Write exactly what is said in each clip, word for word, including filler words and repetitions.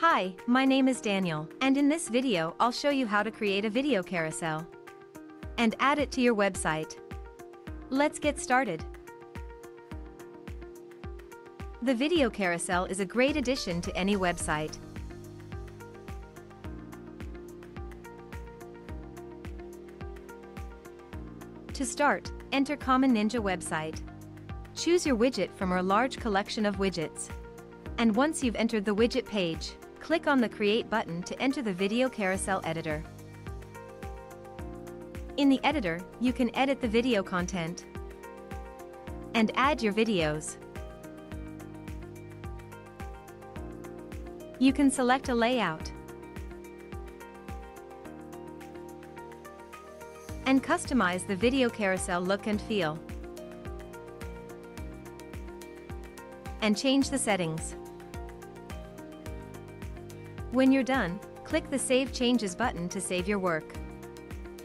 Hi, my name is Daniel, and in this video I'll show you how to create a video carousel and add it to your website. Let's get started. The video carousel is a great addition to any website. To start, enter Common Ninja website. Choose your widget from our large collection of widgets. And once you've entered the widget page, click on the Create button to enter the Video Carousel Editor. In the editor, you can edit the video content and add your videos. You can select a layout and customize the video carousel look and feel, and change the settings. When you're done, click the Save Changes button to save your work.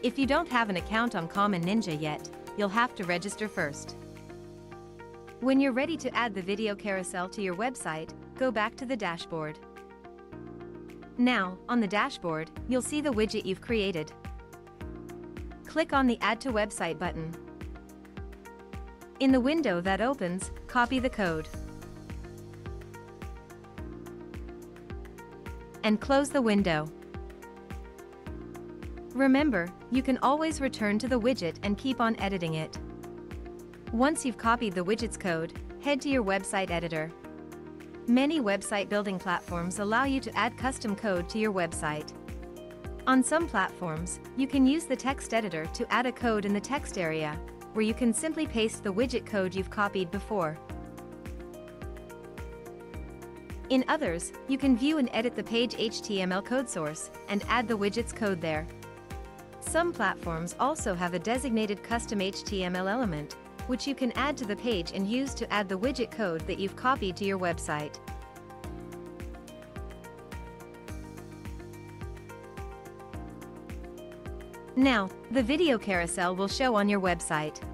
If you don't have an account on Common Ninja yet, you'll have to register first. When you're ready to add the video carousel to your website, go back to the dashboard. Now, on the dashboard, you'll see the widget you've created. Click on the Add to Website button. In the window that opens, copy the code and close the window. Remember, you can always return to the widget and keep on editing it. Once you've copied the widget's code, head to your website editor. Many website building platforms allow you to add custom code to your website. On some platforms, you can use the text editor to add a code in the text area, where you can simply paste the widget code you've copied before. In others, you can view and edit the page H T M L code source and add the widget's code there. Some platforms also have a designated custom H T M L element, which you can add to the page and use to add the widget code that you've copied to your website. Now, the video carousel will show on your website.